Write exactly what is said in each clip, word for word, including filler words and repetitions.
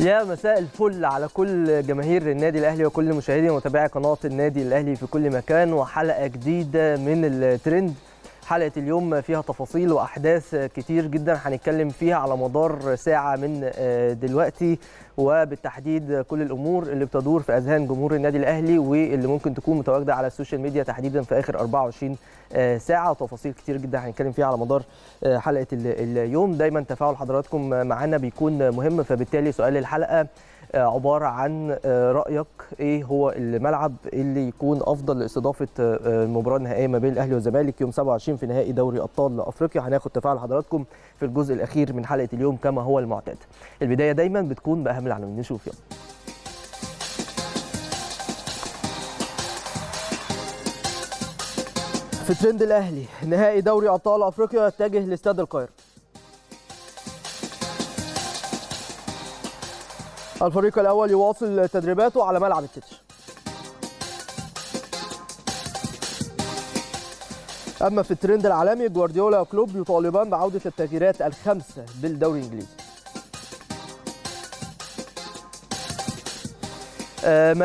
يا مساء الفل على كل جماهير النادي الاهلي وكل مشاهدي ومتابعي قناه النادي الاهلي في كل مكان، وحلقه جديده من التريند. حلقه اليوم فيها تفاصيل واحداث كتير جدا هنتكلم فيها على مدار ساعه من دلوقتي، وبالتحديد كل الامور اللي بتدور في اذهان جمهور النادي الاهلي واللي ممكن تكون متواجده على السوشيال ميديا تحديدا في اخر أربعة وعشرين ساعه، وتفاصيل كتير جدا هنتكلم فيها على مدار حلقه اليوم. دايما تفاعل حضراتكم معانا بيكون مهم، فبالتالي سؤال الحلقه عباره عن رايك ايه هو الملعب اللي يكون افضل لاستضافه المباراه النهائيه ما بين الاهلي والزمالك يوم سبعة وعشرين في نهائي دوري ابطال افريقيا. هناخد تفاعل حضراتكم في الجزء الاخير من حلقه اليوم كما هو المعتاد. البدايه دايما بتكون باهم العناوين، نشوف يلا. في ترند الاهلي نهائي دوري ابطال افريقيا يتجه لاستاد القاهره. الفريق الأول يواصل تدريباته على ملعب التتش. أما في الترند العالمي جوارديولا وكلوب يطالبان بعودة التغييرات الخمسة بالدوري الإنجليزي.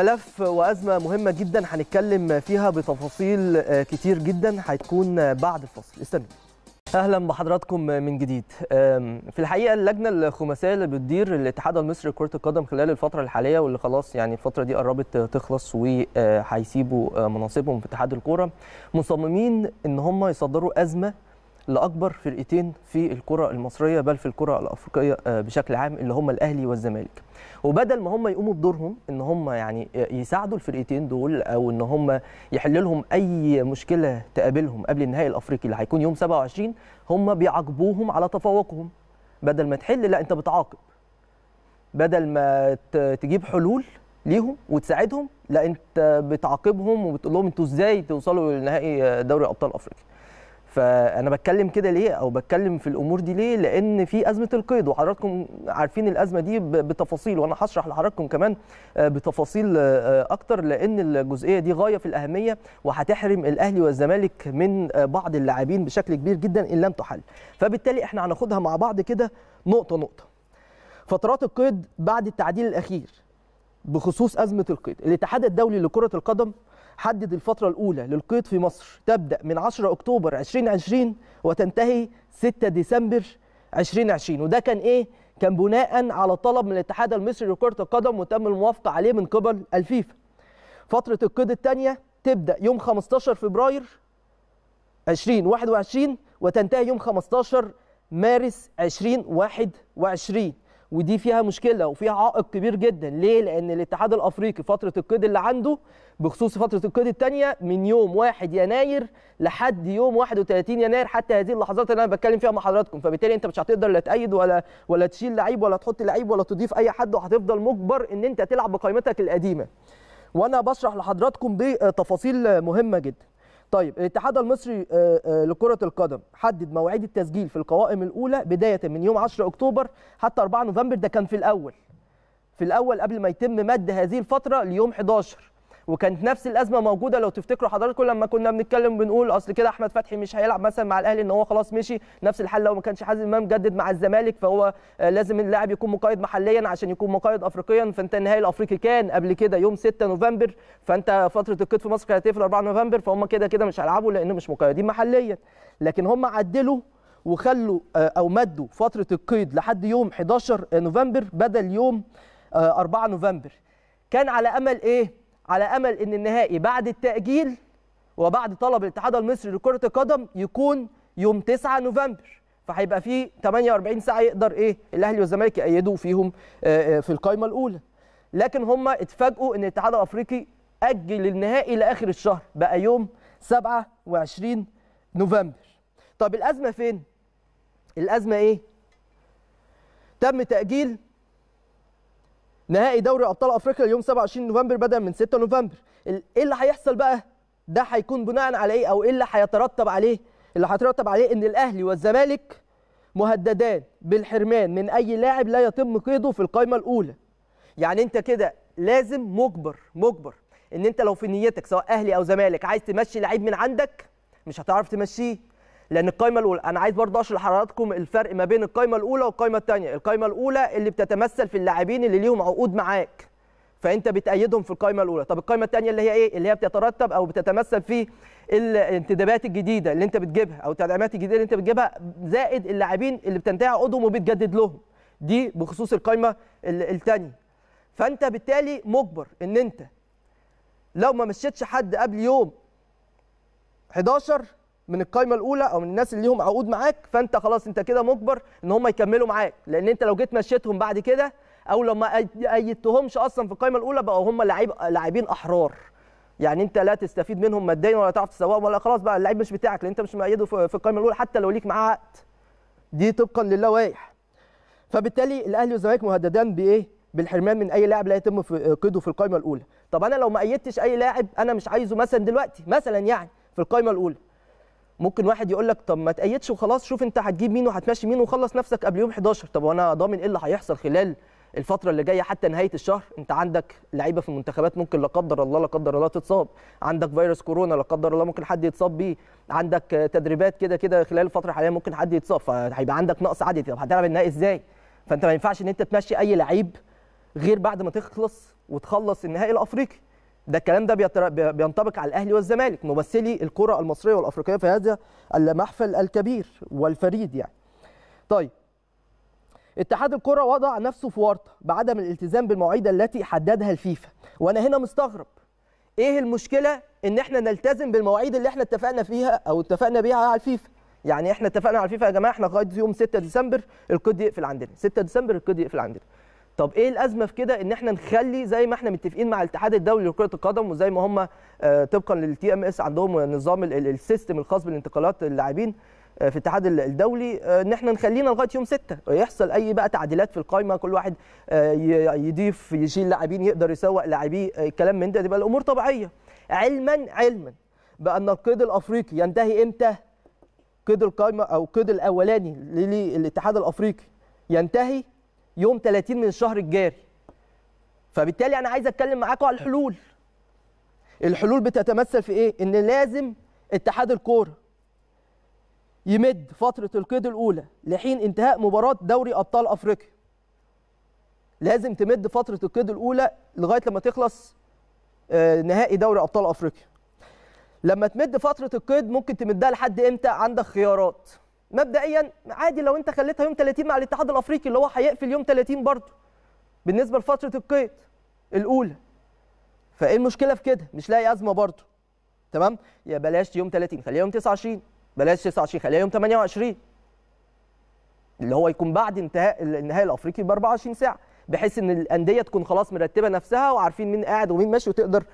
ملف وأزمة مهمة جدا هنتكلم فيها بتفاصيل كتير جدا هتكون بعد الفصل، استنوا. اهلا بحضراتكم من جديد. في الحقيقه اللجنه الخماسيه اللي بتدير الاتحاد المصري لكره القدم خلال الفتره الحاليه، واللي خلاص يعني الفتره دي قربت تخلص وهيسيبوا مناصبهم في اتحاد الكره، مصممين ان هم يصدروا ازمه لاكبر فرقتين في الكره المصريه بل في الكره الافريقيه بشكل عام، اللي هم الاهلي والزمالك. وبدل ما هم يقوموا بدورهم ان هم يعني يساعدوا الفرقتين دول او ان هم يحلوا لهم اي مشكله تقابلهم قبل النهائي الافريقي اللي هيكون يوم سبعة وعشرين، هم بيعاقبوهم على تفوقهم. بدل ما تحل، لا انت بتعاقب. بدل ما تجيب حلول ليهم وتساعدهم، لا انت بتعاقبهم وبتقول لهم انتوا ازاي توصلوا لنهائي دوري ابطال افريقيا. فأنا بتكلم كده ليه أو بتكلم في الأمور دي ليه؟ لأن في أزمة القيد، وحضراتكم عارفين الأزمة دي بتفاصيل، وأنا هشرح لحضراتكم كمان بتفاصيل أكتر، لأن الجزئية دي غاية في الأهمية وهتحرم الأهلي والزمالك من بعض اللاعبين بشكل كبير جدا إن لم تحل. فبالتالي إحنا هناخدها مع بعض كده نقطة نقطة. فترات القيد بعد التعديل الأخير بخصوص أزمة القيد، الاتحاد الدولي لكرة القدم حدد الفترة الأولى للقيد في مصر تبدأ من عشرة أكتوبر ألفين وعشرين وتنتهي ستة ديسمبر ألفين وعشرين، وده كان إيه؟ كان بناء على طلب من الاتحاد المصري لكرة القدم وتم الموافقة عليه من قبل الفيفا. فترة القيد الثانية تبدأ يوم خمستاشر فبراير ألفين وواحد وعشرين وتنتهي يوم خمستاشر مارس ألفين وواحد وعشرين، ودي فيها مشكلة وفيها عائق كبير جدا. ليه؟ لأن الاتحاد الأفريقي فترة القيد اللي عنده بخصوص فترة القيد الثانية من يوم واحد يناير لحد يوم واحد وتلاتين يناير، حتى هذه اللحظات اللي أنا بتكلم فيها مع حضراتكم. فبالتالي أنت مش هتقدر لا تأيد ولا ولا تشيل لعيب ولا تحط لعيب ولا تضيف أي حد، وهتفضل مجبر إن أنت تلعب بقائمتك القديمة. وأنا بشرح لحضراتكم بتفاصيل مهمة جدا. طيب، الاتحاد المصري لكرة القدم حدد مواعيد التسجيل في القوائم الأولى بداية من يوم عشرة أكتوبر حتى أربعة نوفمبر، ده كان في الأول. في الأول قبل ما يتم مد هذه الفترة ليوم حداشر، وكانت نفس الأزمة موجودة لو تفتكروا حضراتكم لما كنا بنتكلم بنقول أصل كده أحمد فتحي مش هيلعب مثلا مع الأهلي إن هو خلاص مشي. نفس الحل لو ما كانش حازم إمام جدد مع الزمالك، فهو لازم اللاعب يكون مقيد محليا عشان يكون مقيد أفريقيا. فأنت النهائي الأفريقي كان قبل كده يوم ستة نوفمبر، فأنت فترة القيد في مصر كانت هتقفل أربعة نوفمبر، فهم كده كده مش هيلعبوا لأنه مش مقيدين محليا. لكن هم عدلوا وخلوا أو مدوا فترة القيد لحد يوم حداشر نوفمبر بدل يوم أربعة نوفمبر. كان على أمل إيه؟ على امل ان النهائي بعد التاجيل وبعد طلب الاتحاد المصري لكره القدم يكون يوم تسعة نوفمبر، فهيبقى فيه تمنية وأربعين ساعة يقدر ايه الاهلي والزمالك يأيدوا فيهم في القائمه الاولى. لكن هم اتفاجئوا ان الاتحاد الافريقي اجل النهائي لاخر الشهر، بقى يوم سبعة وعشرين نوفمبر. طب الازمه فين؟ الازمه ايه؟ تم تاجيل نهائي دوري ابطال افريقيا اليوم سبعة وعشرين نوفمبر بدلا من ستة نوفمبر. ايه اللي هيحصل بقى؟ ده هيكون بناء على ايه او ايه اللي هيترتب عليه؟ اللي هيترتب عليه ان الاهلي والزمالك مهددان بالحرمان من اي لاعب لا يتم قيده في القائمه الاولى. يعني انت كده لازم مجبر مجبر ان انت لو في نيتك سواء اهلي او زمالك عايز تمشي لعيب من عندك مش هتعرف تمشيه. لان القايمه الاولى، انا عايز برضه اشرح لحضراتكم الفرق ما بين القايمه الاولى والقايمه الثانيه. القايمه الاولى اللي بتتمثل في اللاعبين اللي ليهم عقود معاك، فانت بتأيدهم في القايمه الاولى. طب القايمه الثانيه اللي هي ايه؟ اللي هي بتترتب او بتتمثل في الانتدابات الجديده اللي انت بتجيبها او التدعيمات الجديده اللي انت بتجيبها، زائد اللاعبين اللي بتنتهي عقودهم وبتجدد لهم. دي بخصوص القايمه الثانيه. فانت بالتالي مجبر ان انت لو ما مشيتش حد قبل يوم حداشر من القايمه الاولى او من الناس اللي ليهم عقود معاك، فانت خلاص انت كده مجبر ان هم يكملوا معاك، لان انت لو جيت مشيتهم بعد كده او لو ما ايدتهمش اصلا في القايمه الاولى بقوا هم لعيب لاعبين احرار، يعني انت لا تستفيد منهم ماديا ولا تعرف تسوقهم ولا خلاص بقى اللعيب مش بتاعك لان انت مش مأيده في القايمه الاولى حتى لو ليك معاه عقد. دي طبقا للوائح. فبالتالي الاهلي والزمالك مهددان بايه؟ بالحرمان من اي لاعب لا يتم قيده في القايمه الاولى. طب انا لو ما ايدتش اي لاعب انا مش عايزه مثلا دلوقتي مثلا يعني في القايمه الاولى، ممكن واحد يقول لك طب ما تأيدش وخلاص، شوف انت هتجيب مين وهتمشي مين وخلص نفسك قبل يوم حداشر. طب وانا ضامن ايه اللي هيحصل خلال الفتره اللي جايه حتى نهايه الشهر؟ انت عندك لعيبه في المنتخبات ممكن لا قدر الله لا قدر الله تتصاب، عندك فيروس كورونا لا قدر الله ممكن حد يتصاب بيه، عندك تدريبات كده كده خلال الفتره الحاليه ممكن حد يتصاب، فهيبقى عندك نقص عددي. طب هتلعب النهائي ازاي؟ فانت ما ينفعش ان انت تمشي اي لعيب غير بعد ما تخلص وتخلص النهائي الافريقي. ده الكلام ده بينطبق على الاهلي والزمالك ممثلي الكره المصريه والافريقيه في هذا المحفل الكبير والفريد يعني. طيب اتحاد الكره وضع نفسه في ورطه بعدم الالتزام بالمواعيد التي حددها الفيفا، وانا هنا مستغرب ايه المشكله ان احنا نلتزم بالمواعيد اللي احنا اتفقنا فيها او اتفقنا بيها على الفيفا. يعني احنا اتفقنا على الفيفا يا جماعه احنا لغايه يوم ستة ديسمبر القيد يقفل عندنا، ستة ديسمبر القيد يقفل عندنا. طب ايه الازمه في كده ان احنا نخلي زي ما احنا متفقين مع الاتحاد الدولي لكره القدم وزي ما هم طبقا للتي ام اس عندهم نظام السيستم الخاص بالانتقالات اللاعبين في الاتحاد الدولي ان احنا نخلينا لغايه يوم ستة يحصل اي بقى تعديلات في القائمه، كل واحد يضيف يشيل لاعبين يقدر يسوق لاعبيه الكلام من ده، تبقى الامور طبيعيه. علما علما بان القيد الافريقي ينتهي امتى؟ قيد القائمه او قيد الاولاني للاتحاد الافريقي ينتهي يوم تلاتين من الشهر الجاري. فبالتالي انا عايز اتكلم معاكم على الحلول. الحلول بتتمثل في ايه؟ ان لازم اتحاد الكوره يمد فتره القيد الاولى لحين انتهاء مباراه دوري ابطال افريقيا. لازم تمد فتره القيد الاولى لغايه لما تخلص نهائي دوري ابطال افريقيا. لما تمد فتره القيد ممكن تمدها لحد امتى؟ عندك خيارات. مبدئيا عادي لو انت خليتها يوم تلاتين مع الاتحاد الافريقي اللي هو هيقفل يوم تلاتين برضه بالنسبه لفتره القيد الاولى، فايه المشكله في كده؟ مش لاقي ازمه برضه. تمام، يا بلاش يوم تلاتين خليها يوم تسعة وعشرين، بلاش تسعة وعشرين خليها يوم تمنية وعشرين اللي هو يكون بعد انتهاء النهائي الافريقي ب أربعة وعشرين ساعة، بحيث ان الانديه تكون خلاص مرتبه نفسها وعارفين مين قاعد ومين ماشي وتقدر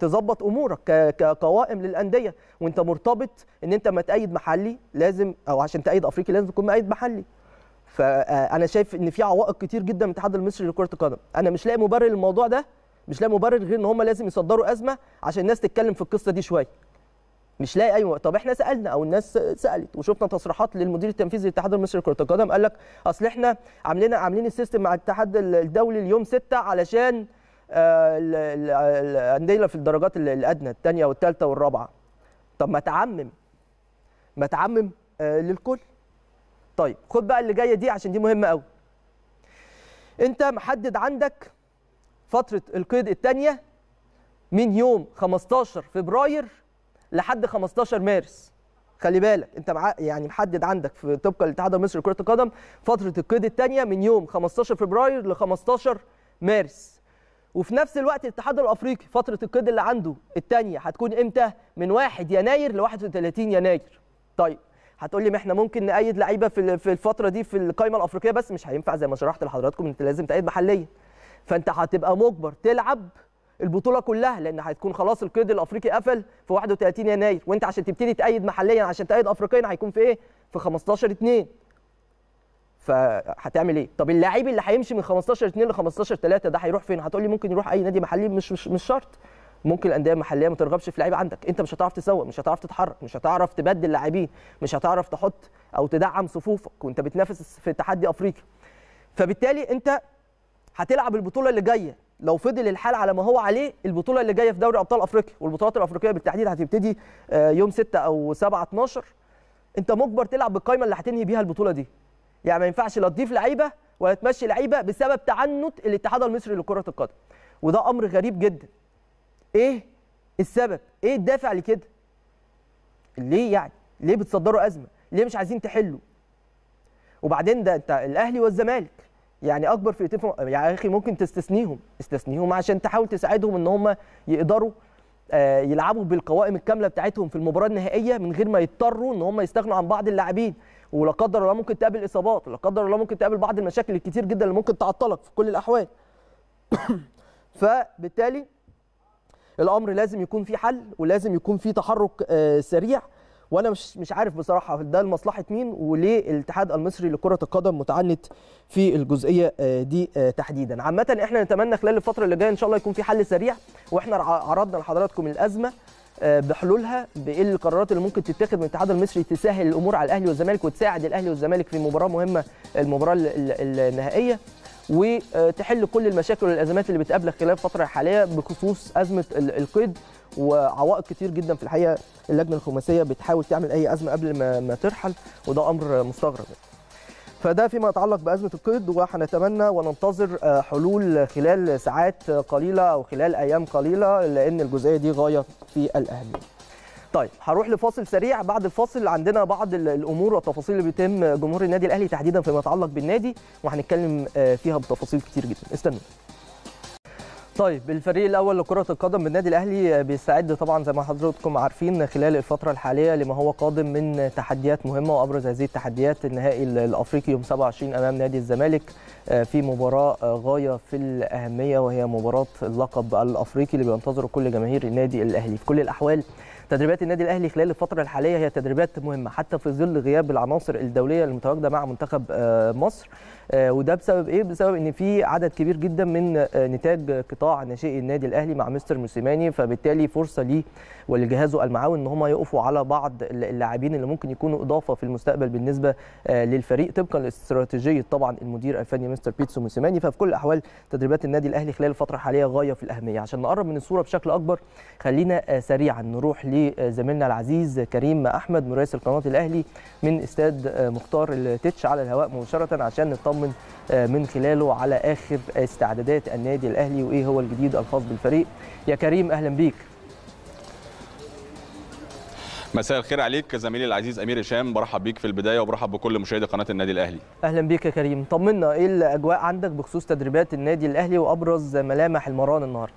تظبط امورك كقوائم للانديه. وانت مرتبط ان انت ما تأيد محلي لازم، او عشان تأيد افريقي لازم تكون مأيد محلي. فانا شايف ان في عوائق كتير جدا من الاتحاد المصري لكره القدم، انا مش لاقي مبرر للموضوع ده، مش لاقي مبرر غير ان هم لازم يصدروا ازمه عشان الناس تتكلم في القصه دي شويه. مش لاقي ايوه. طب احنا سالنا او الناس سالت وشفنا تصريحات للمدير التنفيذي للاتحاد المصري لكره القدم قال لك اصل احنا عاملين عاملين السيستم مع الاتحاد الدولي اليوم ستة علشان الانديه في الدرجات الادنى الثانيه والثالثه والرابعه. طب ما تعمم ما تعمم للكل. طيب خد بقى اللي جايه دي عشان دي مهمه قوي. انت محدد عندك فتره القيد الثانيه من يوم خمستاشر فبراير لحد خمستاشر مارس. خلي بالك انت مع يعني محدد عندك في طبقا للاتحاد المصري لكره القدم فتره القيد الثانيه من يوم خمستاشر فبراير ل خمستاشر مارس، وفي نفس الوقت الاتحاد الافريقي فتره القيد اللي عنده الثانيه هتكون امتى؟ من واحد يناير ل واحد وتلاتين يناير. طيب هتقول لي ما احنا ممكن نأيد لعيبه في في الفتره دي في القائمه الافريقيه بس مش هينفع زي ما شرحت لحضراتكم انت لازم تأيد محليا. فانت هتبقى مجبر تلعب البطوله كلها لان هتكون خلاص القيد الافريقي قفل في واحد وتلاتين يناير، وانت عشان تبتدي تأيد محليا عشان تأيد افريقيا هيكون في ايه؟ في خمستاشر اتنين. فهتعمل ايه؟ طب اللاعب اللي هيمشي من خمستاشر اتنين ل خمستاشر تلاتة ده هيروح فين؟ هتقول لي ممكن يروح اي نادي محلي. مش مش, مش شرط. ممكن الانديه المحليه ما ترغبش في لعيبه عندك، انت مش هتعرف تسوق، مش هتعرف تتحرك، مش هتعرف تبدل لاعبين، مش هتعرف تحط او تدعم صفوفك وانت بتنافس في تحدي افريقيا. فبالتالي انت هتلعب البطوله اللي جايه لو فضل الحال على ما هو عليه البطوله اللي جايه في دوري ابطال افريقيا، والبطولات الافريقيه بالتحديد هتبتدي يوم ستة او سبعة اتناشر. انت مجبر تلعب بالقايمه اللي هتنهي بيها البطوله دي. يعني ما ينفعش لا تضيف لعيبه ولا تمشي لعيبه بسبب تعنت الاتحاد المصري لكره القدم، وده امر غريب جدا. ايه السبب؟ ايه الدافع لكده؟ ليه يعني؟ ليه بتصدروا ازمه؟ ليه مش عايزين تحلوا؟ وبعدين ده انت الاهلي والزمالك يعني اكبر فرقتين يا اخي، ممكن تستثنيهم، استثنيهم عشان تحاول تساعدهم ان هم يقدروا يلعبوا بالقوائم الكامله بتاعتهم في المباراه النهائيه من غير ما يضطروا ان هم يستغنوا عن بعض اللاعبين، ولا قدر الله ممكن تقابل اصابات، ولا قدر الله ممكن تقابل بعض المشاكل الكتير جدا اللي ممكن تعطلك في كل الاحوال. فبالتالي الامر لازم يكون فيه حل ولازم يكون فيه تحرك سريع، وانا مش مش عارف بصراحه ده لمصلحه مين وليه الاتحاد المصري لكره القدم متعنت في الجزئيه دي تحديدا. عامه احنا نتمنى خلال الفتره اللي جايه ان شاء الله يكون في حل سريع، واحنا عرضنا لحضراتكم الازمه بحلولها، بايه القرارات اللي ممكن تتخذ من الاتحاد المصري تسهل الامور على الاهلي والزمالك وتساعد الاهلي والزمالك في مباراه مهمه، المباراه النهائيه، وتحل كل المشاكل والازمات اللي بتقابلك خلال الفتره الحاليه بخصوص ازمه القيد وعوائق كتير جدا في الحقيقه اللجنه الخماسيه بتحاول تعمل اي ازمه قبل ما, ما ترحل، وده امر مستغرب. فده فيما يتعلق بازمه القيد، وهنتمنى وننتظر حلول خلال ساعات قليله او خلال ايام قليله، لان الجزئيه دي غايه في الاهميه. طيب هروح لفاصل سريع، بعد الفاصل عندنا بعض الامور والتفاصيل اللي بيتم جمهور النادي الاهلي تحديدا فيما يتعلق بالنادي، وهنتكلم فيها بتفاصيل كتير جدا، استنوا. طيب الفريق الاول لكره القدم بالنادي الاهلي بيستعد طبعا زي ما حضراتكم عارفين خلال الفتره الحاليه لما هو قادم من تحديات مهمه، وابرز هذه التحديات النهائي الافريقي يوم سبعة وعشرين امام نادي الزمالك في مباراه غايه في الاهميه، وهي مباراه اللقب الافريقي اللي بينتظره كل جماهير النادي الاهلي. في كل الاحوال تدريبات النادي الاهلي خلال الفتره الحاليه هي تدريبات مهمه حتى في ظل غياب العناصر الدوليه المتواجده مع منتخب مصر، وده بسبب ايه؟ بسبب ان في عدد كبير جدا من نتاج قطاع ناشئي النادي الاهلي مع مستر موسيماني، فبالتالي فرصه ليه ولجهازه المعاون ان هم يقفوا على بعض اللاعبين اللي ممكن يكونوا اضافه في المستقبل بالنسبه للفريق طبقا لاستراتيجيه طبعا المدير الفني مستر بيتسو موسيماني. ففي كل الاحوال تدريبات النادي الاهلي خلال الفتره الحاليه غايه في الاهميه. عشان نقرب من الصوره بشكل اكبر خلينا سريعا نروح لزميلنا العزيز كريم احمد مراسل قناه الاهلي من استاد مختار التتش على الهواء مباشره عشان نطمن من خلاله على اخر استعدادات النادي الاهلي وايه هو الجديد الخاص بالفريق. يا كريم اهلا بيك. مساء الخير عليك زميلي العزيز امير هشام، برحب بيك في البدايه وبرحب بكل مشاهدي قناه النادي الاهلي. اهلا بيك يا كريم، طمنا ايه الاجواء عندك بخصوص تدريبات النادي الاهلي وابرز ملامح المران النهارده؟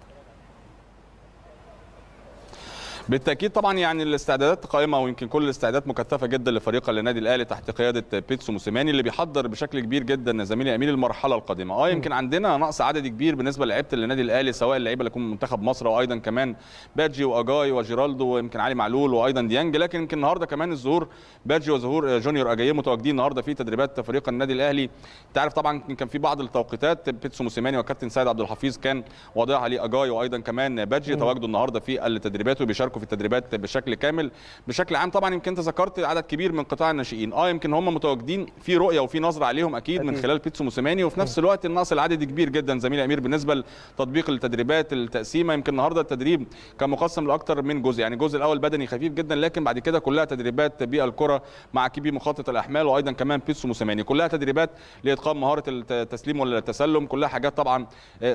بالتاكيد طبعا يعني الاستعدادات قائمه، ويمكن كل الاستعدادات مكثفه جدا لفريق النادي الاهلي تحت قياده بيتسو موسيماني اللي بيحضر بشكل كبير جدا زميلي امير المرحله القادمه. اه يمكن عندنا نقص عدد كبير بالنسبه للاعيبه النادي الاهلي، سواء اللعيبه اللي يكون منتخب مصر وايضا كمان باجي واجاي وجيرالدو ويمكن علي معلول وايضا ديانج، لكن يمكن النهارده كمان الظهور باجي وظهور جونيور اجاي متواجدين النهارده في تدريبات فريق النادي الاهلي. انت عارف طبعا كان في بعض التوقيتات بيتسو موسيماني والكابتن سيد عبد الحفيظ كان واضع عليه اجاي وايضا كمان باجي تواجدوا النهارده في التدريبات وبيشاركوا في التدريبات بشكل كامل. بشكل عام طبعا يمكن انت ذكرت عدد كبير من قطاع الناشئين، اه يمكن هم متواجدين في رؤيه وفي نظره عليهم اكيد, أكيد. من خلال بيتسو موسيماني، وفي نفس الوقت النقص العدد كبير جدا زميلي امير بالنسبه لتطبيق التدريبات التقسيمه. يمكن النهارده التدريب كان مقسم لاكثر من جزء، يعني الجزء الاول بدني خفيف جدا، لكن بعد كده كلها تدريبات بالكره مع كيبي مخطط الاحمال وايضا كمان بيتسو موسيماني، كلها تدريبات لاتقان مهاره التسليم ولا التسلم، كلها حاجات طبعا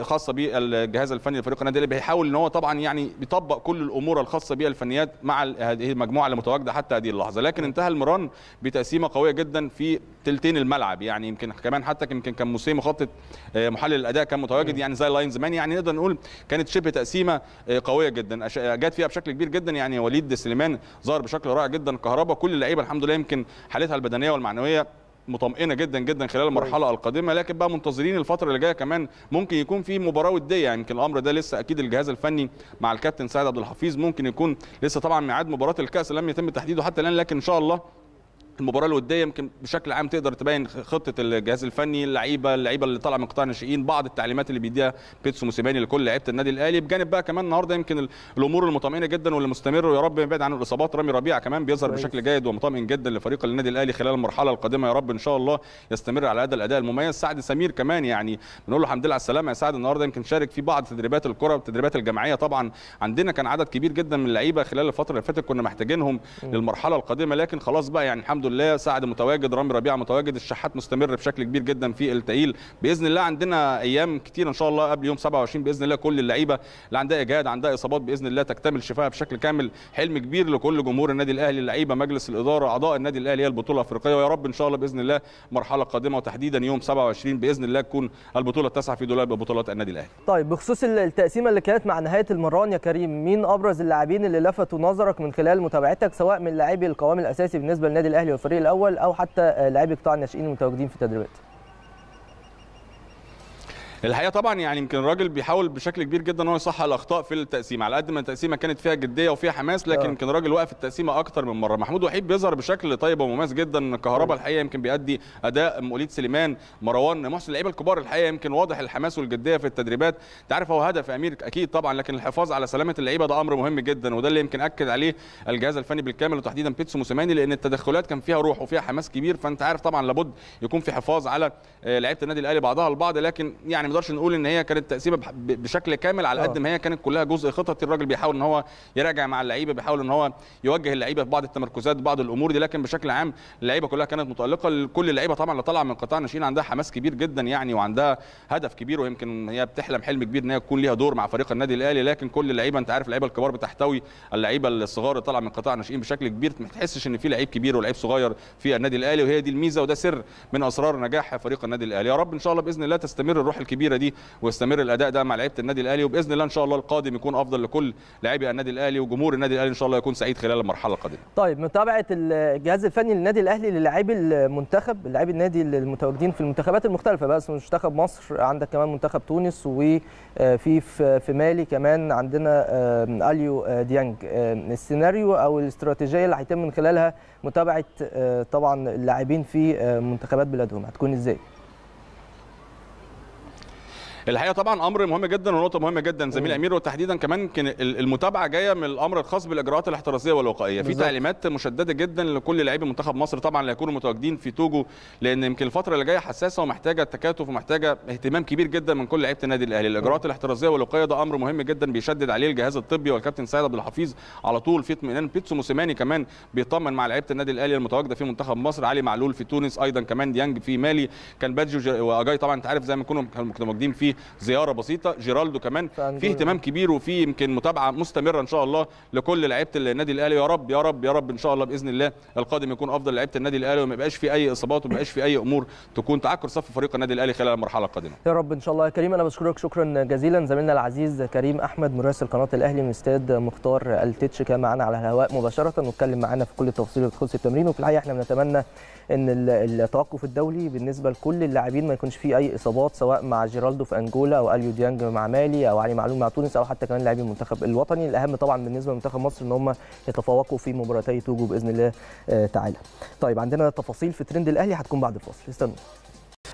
خاصه بالجهاز الفني لفريق النادي اللي بيحاول ان هو طبعا يعني بيطبق كل الامور الخاصه بها الفنيات مع هذه المجموعه اللي متواجده حتى هذه اللحظه. لكن انتهى المران بتقسيمه قويه جدا في ثلثين الملعب، يعني يمكن كمان حتى يمكن كان موسيماني مخطط محلل الاداء كان متواجد يعني زي لاينز مان، يعني نقدر نقول كانت شبه تقسيمه قويه جدا جت فيها بشكل كبير جدا. يعني وليد سليمان ظهر بشكل رائع جدا، كهربا، كل اللعيبه الحمد لله يمكن حالتها البدنيه والمعنويه مطمئنه جدا جدا خلال المرحله القادمه. لكن بقى منتظرين الفتره اللي جايه كمان ممكن يكون في مباراه وديه، يمكن يعني الامر ده لسه اكيد الجهاز الفني مع الكابتن سيد عبد الحفيظ ممكن يكون لسه طبعا ميعاد مباراه الكاس لم يتم تحديده حتى الان، لكن ان شاء الله المباراه الوديه يمكن بشكل عام تقدر تبين خطه الجهاز الفني، اللعيبه اللعيبه اللي طالعه من قطاع الناشئين، بعض التعليمات اللي بيديها بيتسو موسيماني لكل لعيبه النادي الاهلي، بجانب بقى كمان النهارده يمكن الامور المطمئنه جدا واللي مستمر ويا رب يبعد عن الاصابات. رامي ربيعه كمان بيظهر بشكل جيد ومطمئن جدا لفريق النادي الاهلي خلال المرحله القادمه، يا رب ان شاء الله يستمر على هذا الاداء المميز. سعد سمير كمان يعني بنقول له الحمد لله على السلامه يا سعد، النهارده يمكن شارك في بعض تدريبات الكره والتدريبات الجماعيه. طبعا عندنا كان عدد كبير جدا من اللعيبه خلال الفتره اللي فاتت كنا محتاجينهم للمرحله القادمه، لكن خلاص بقى يعني الحمد لله سعد متواجد، رامي ربيعه متواجد، الشحات مستمر بشكل كبير جدا في التأهيل باذن الله. عندنا ايام كتير ان شاء الله قبل يوم سبعة وعشرين باذن الله كل اللعيبه اللي عندها اجهاد عندها اصابات باذن الله تكتمل شفاها بشكل كامل. حلم كبير لكل جمهور النادي الاهلي، اللعيبه، مجلس الاداره، اعضاء النادي الاهلي، هي البطوله الافريقيه، ويا رب ان شاء الله باذن الله المرحله القادمه وتحديدا يوم سبعة وعشرين باذن الله تكون البطوله التاسعه في دولاب بطولات النادي الاهلي. طيب بخصوص التقسيمه اللي كانت مع نهايه المران يا كريم، مين ابرز اللاعبين اللي لفتوا نظرك من خلال متابعتك سواء من لاعبي القوام الاساسي بالنسبه للنادي الاهلي والفريق الاول او حتى لاعبي قطاع الناشئين المتواجدين في التدريبات؟ الحقيقه طبعا يعني يمكن الراجل بيحاول بشكل كبير جدا ان هو يصحح الاخطاء في التقسيمه، على قد ما التقسيمه كانت فيها جديه وفيها حماس لكن يمكن الراجل وقف التقسيمه اكتر من مره. محمود وحيد بيظهر بشكل طيب ومميز جدا، كهرباء الحقيقه يمكن بيأدي اداء، موليد سليمان، مروان محسن، اللعيبه الكبار الحقيقه يمكن واضح الحماس والجديه في التدريبات. انت عارف هو هدف امير اكيد طبعا، لكن الحفاظ على سلامه اللعيبه ده امر مهم جدا وده اللي يمكن اكد عليه الجهاز الفني بالكامل وتحديدا بيتسو موسيماني، لان التدخلات كان فيها روح وفيها حماس كبير، فانت عارف طبعا لابد يكون في حفاظ على لعيبه النادي الاهلي بعضها البعض، لكن يعني ما نقدرش نقول ان هي كانت تقسيمه بشكل كامل على قد ما هي كانت كلها جزء خطط. الراجل بيحاول ان هو يراجع مع اللعيبه، بيحاول ان هو يوجه اللعيبه في بعض التمركزات بعض الامور دي، لكن بشكل عام اللعيبه كلها كانت متالقه. كل اللعيبه طبعا اللي طالعه من قطاع الناشئين عندها حماس كبير جدا يعني وعندها هدف كبير، ويمكن هي بتحلم حلم كبير ان هي تكون ليها دور مع فريق النادي الاهلي، لكن كل اللعيبه انت عارف اللعيبه الكبار بتحتوي اللعيبه الصغار اللي طالعه من قطاع الناشئين بشكل كبير، ما تحسش ان في لعيب كبير ولعيب صغير في النادي الاهلي، وهي دي الميزه وده سر من اسرار نجاح فريق النادي الاهلي. يا رب ان شاء الله باذن الله تستمر الروح الكبيره دي ويستمر الاداء ده مع لعيبه النادي الاهلي، وباذن الله ان شاء الله القادم يكون افضل لكل لاعبي النادي الاهلي وجمهور النادي الاهلي ان شاء الله يكون سعيد خلال المرحله القادمه. طيب متابعه الجهاز الفني للنادي الاهلي للاعبي المنتخب، لاعبي النادي المتواجدين في المنتخبات المختلفه بقى، بس منتخب مصر عندك كمان منتخب تونس، وفي في مالي كمان عندنا اليو ديانج. السيناريو او الاستراتيجيه اللي هيتم من خلالها متابعه طبعا اللاعبين في منتخبات بلادهم هتكون ازاي؟ الحقيقه طبعا امر مهم جدا ونقطه مهمه جدا زميل امير، وتحديدا كمان كان المتابعه جايه من الامر الخاص بالاجراءات الاحترازيه والوقائيه، في تعليمات مشدده جدا لكل لاعبي منتخب مصر طبعا اللي هيكونوا متواجدين في توجو، لان يمكن الفتره اللي جايه حساسه ومحتاجه تكاتف ومحتاجه اهتمام كبير جدا من كل لعيبه النادي الاهلي. الاجراءات الاحترازيه والوقائيه ده امر مهم جدا بيشدد عليه الجهاز الطبي والكابتن سيد عبد الحفيظ على طول في اطمئنان. بيتسو موسيماني كمان بيطمن مع لعيبه النادي الاهلي المتواجده في منتخب مصر، علي معلول في تونس، ايضا كمان ديانج في مالي، كان بادجو واجاي طبعا انت عارف زي ما كانوا متواجدين في زياره بسيطه، جيرالدو كمان، في اهتمام كبير وفي يمكن متابعه مستمره ان شاء الله لكل لعيبه النادي الاهلي. يا رب يا رب يا رب ان شاء الله باذن الله القادم يكون افضل لعيبه النادي الاهلي وما يبقاش في اي اصابات وما يبقاش في اي امور تكون تعكر صف فريق النادي الاهلي خلال المرحله القادمه يا رب ان شاء الله. يا كريم انا بشكرك شكرا جزيلا زميلنا العزيز كريم احمد مراسل قناه الاهلي من استاد مختار التتش، كان معانا على الهواء مباشره واتكلم معانا في كل التفاصيل اللي تخص التمرين، وفي الحقيقه احنا بنتمنى ان التوقف الدولي بالنسبه لكل اللاعبين ما يكونش فيه اي اصابات سواء مع جيرالدو في انجولا او اليو ديانج مع مالي او علي معلول مع تونس او حتى كمان لاعبي المنتخب الوطني. الاهم طبعا بالنسبه لمنتخب مصر ان هم يتفوقوا في مباراتي توجو باذن الله تعالى. طيب عندنا تفاصيل في ترند الاهلي هتكون بعد الفاصل، استنوا.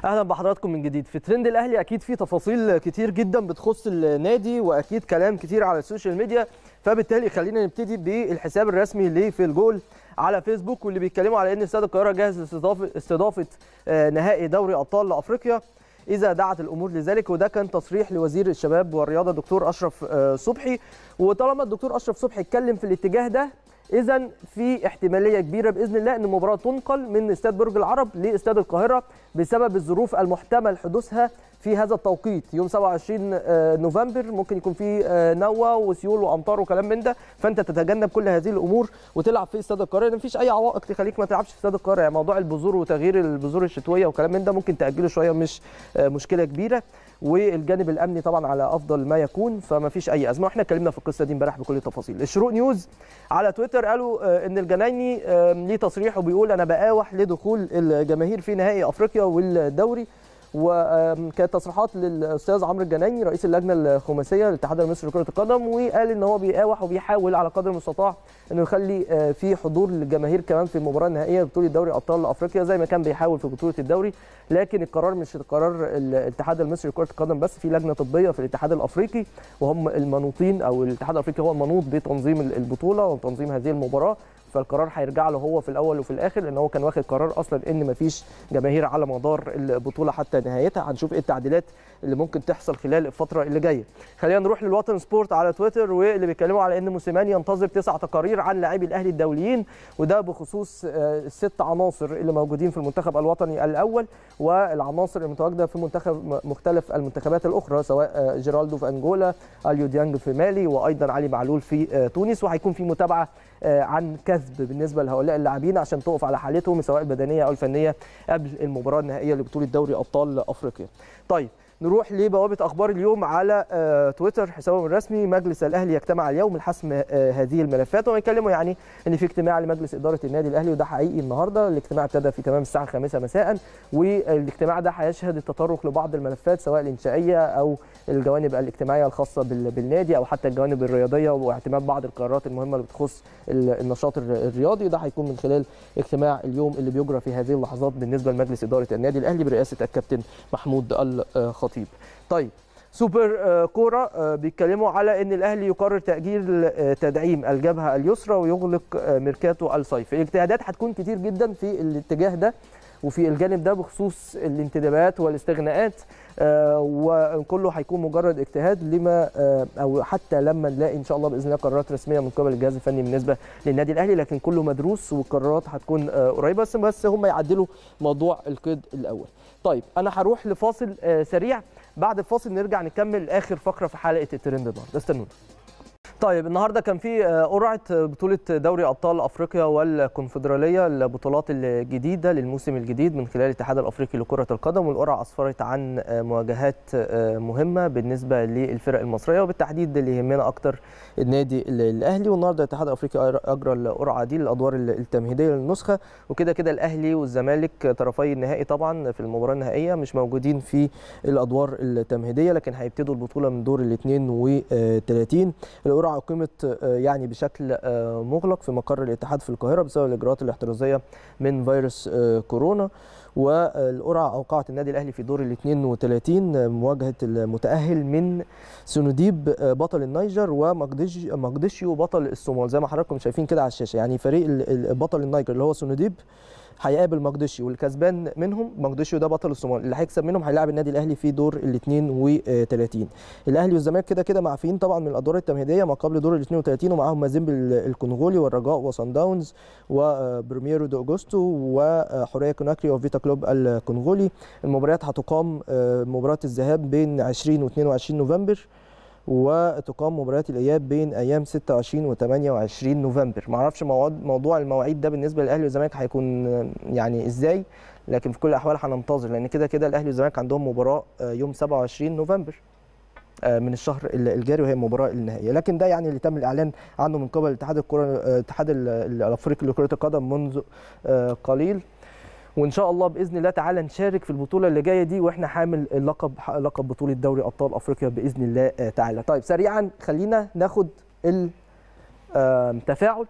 اهلا بحضراتكم من جديد في ترند الاهلي، اكيد في تفاصيل كتير جدا بتخص النادي واكيد كلام كتير على السوشيال ميديا، فبالتالي خلينا نبتدي بالحساب الرسمي لفي الجول على فيسبوك واللي بيتكلموا على ان استاد القاهره جاهز لاستضافه استضافه نهائي دوري ابطال افريقيا إذا دعت الأمور لذلك، وده كان تصريح لوزير الشباب والرياضة دكتور أشرف صبحي. وطالما الدكتور أشرف صبحي اتكلم في الاتجاه ده إذن في احتمالية كبيرة بإذن الله أن المباراة تنقل من استاد برج العرب لاستاد القاهرة بسبب الظروف المحتمل حدوثها في هذا التوقيت يوم سبعة وعشرين نوفمبر، ممكن يكون في نوى وسيول وامطار وكلام من ده، فانت تتجنب كل هذه الامور وتلعب في استاد القاهره، ما فيش اي عوائق تخليك ما تلعبش في استاد القاهره. يعني موضوع البذور وتغيير البذور الشتويه وكلام من ده ممكن تاجله شويه، مش مشكله كبيره، والجانب الامني طبعا على افضل ما يكون، فما فيش اي ازمه، واحنا اتكلمنا في القصه دي امبارح بكل التفاصيل. الشروق نيوز على تويتر قالوا ان الجنايني ليه تصريح وبيقول انا بقاوح لدخول الجماهير في نهائي افريقيا والدوري، وكانت تصريحات للاستاذ عمرو الجنايني رئيس اللجنه الخماسيه للاتحاد المصري لكره القدم، وقال ان هو بيقاوح وبيحاول على قدر المستطاع انه يخلي في حضور للجماهير كمان في المباراه النهائيه لبطوله دوري ابطال افريقيا زي ما كان بيحاول في بطوله الدوري. لكن القرار مش قرار الاتحاد المصري لكره القدم بس، في لجنه طبيه في الاتحاد الافريقي وهم المنوطين، او الاتحاد الافريقي هو المنوط بتنظيم البطوله وتنظيم هذه المباراه، فالقرار هيرجع له هو في الاول وفي الاخر، لان هو كان واخد قرار اصلا ان مفيش جماهير على مدار البطوله حتى نهايتها. هنشوف ايه التعديلات اللي ممكن تحصل خلال الفتره اللي جايه. خلينا نروح للوطن سبورت على تويتر، واللي بيتكلموا على ان موسيماني ينتظر تسع تقارير عن لاعبي الاهلي الدوليين، وده بخصوص الست عناصر اللي موجودين في المنتخب الوطني الاول والعناصر المتواجده في منتخب مختلف المنتخبات الاخرى، سواء جيرالدو في انجولا، اليو ديانج في مالي، وايضا علي معلول في تونس. وهيكون في متابعه عن كذب بالنسبه لهؤلاء اللاعبين عشان تقف على حالتهم سواء البدنيه او الفنيه قبل المباراه النهائيه لبطوله دوري ابطال افريقيا. طيب نروح لبوابه اخبار اليوم على تويتر، حسابهم الرسمي مجلس الاهلي يجتمع اليوم لحسم هذه الملفات، ويتكلموا يعني ان في اجتماع لمجلس اداره النادي الاهلي، وده حقيقي النهارده. الاجتماع ابتدى في تمام الساعه الخامسة مساء، والاجتماع ده هيشهد التطرق لبعض الملفات سواء الانشائيه او الجوانب الاجتماعيه الخاصه بالنادي او حتى الجوانب الرياضيه واعتماد بعض القرارات المهمه اللي بتخص النشاط الرياضي. ده هيكون من خلال اجتماع اليوم اللي بيجرى في هذه اللحظات بالنسبه لمجلس اداره النادي الاهلي برئاسه الكابتن محمود الخطيب. طيب سوبر كوره بيتكلموا على ان الاهلي يقرر تاجيل تدعيم الجبهه اليسرى ويغلق ميركاتو الصيف. الاجتهادات هتكون كتير جدا في الاتجاه ده وفي الجانب ده بخصوص الانتدابات والاستغناءات، وكله هيكون مجرد اجتهاد لما او حتى لما نلاقي ان شاء الله باذن الله قرارات رسميه من قبل الجهاز الفني بالنسبه للنادي الاهلي، لكن كله مدروس والقرارات هتكون قريبه، بس بس هم يعدلوا موضوع القيد الاول. طيب انا هروح لفاصل سريع، بعد الفاصل نرجع نكمل اخر فقره في حلقه الترند النهارده، استنونا. طيب النهارده كان في قرعه بطوله دوري ابطال افريقيا والكونفدراليه، البطولات الجديده للموسم الجديد من خلال الاتحاد الافريقي لكره القدم، والقرعه اسفرت عن مواجهات مهمه بالنسبه للفرق المصريه، وبالتحديد اللي يهمنا اكتر النادي الاهلي. والنهارده الاتحاد الافريقي اجرى القرعه دي للادوار التمهيديه للنسخه، وكده كده الاهلي والزمالك طرفي النهائي طبعا في المباراه النهائيه مش موجودين في الادوار التمهيديه، لكن هيبتدوا البطوله من دور ال اثنين وثلاثين. القرعه أقيمت يعني بشكل مغلق في مقر الاتحاد في القاهرة بسبب الإجراءات الاحترازية من فيروس كورونا، والقرعه اوقعت النادي الاهلي في دور ال اثنين وثلاثين مواجهه المتاهل من سنوديب بطل النيجر ومقدشيو بطل الصومال، زي ما حضراتكم شايفين كده على الشاشه. يعني فريق بطل النيجر اللي هو سنوديب هيقابل مقدشيو، والكسبان منهم مقدشيو ده بطل الصومال، اللي هيكسب منهم هيلاعب النادي الاهلي في دور ال اثنين وثلاثين. الاهلي والزمالك كده كده معفيين طبعا من الادوار التمهيديه ما قبل دور ال اثنين وثلاثين، ومعاهم مازيمبي الكونغولي والرجاء وصن داونز وبريميرو دي اوجوستو وحوريه كوناكري وفيتا كلوب الكونغولي. المباريات هتقام مباراه الذهاب بين عشرين واتنين وعشرين نوفمبر، وتقام مباريات الاياب بين ايام ستة وعشرين وتمانية وعشرين نوفمبر. ما اعرفش موضوع المواعيد ده بالنسبه للاهلي والزمالك هيكون يعني ازاي، لكن في كل الاحوال هننتظر، لان كده كده الاهلي والزمالك عندهم مباراه يوم سبعة وعشرين نوفمبر من الشهر الجاري، وهي المباراه النهائيه. لكن ده يعني اللي تم الاعلان عنه من قبل اتحاد الكره الاتحاد الافريقي لكره القدم منذ قليل، وان شاء الله باذن الله تعالى نشارك في البطوله اللي جايه دي واحنا حامل اللقب لقب بطوله دوري ابطال افريقيا باذن الله تعالى. طيب سريعا خلينا ناخد التفاعل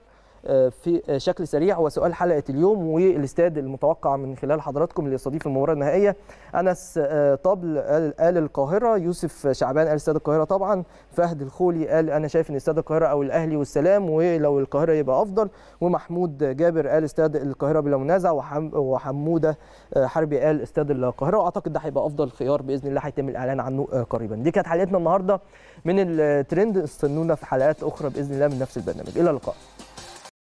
في شكل سريع، وسؤال حلقه اليوم والاستاد المتوقع من خلال حضراتكم اللي يستضيف المباراه النهائيه. انس طبل قال القاهره، يوسف شعبان قال استاد القاهره طبعا، فهد الخولي قال انا شايف ان استاد القاهره او الاهلي والسلام، ولو القاهره يبقى افضل، ومحمود جابر قال استاد القاهره بلا منازع، وحموده حربي قال استاد القاهره، واعتقد ده هيبقى افضل خيار باذن الله هيتم الاعلان عنه قريبا. دي كانت حلقتنا النهارده من الترند، استنونا في حلقات اخرى باذن الله من نفس البرنامج، الى اللقاء.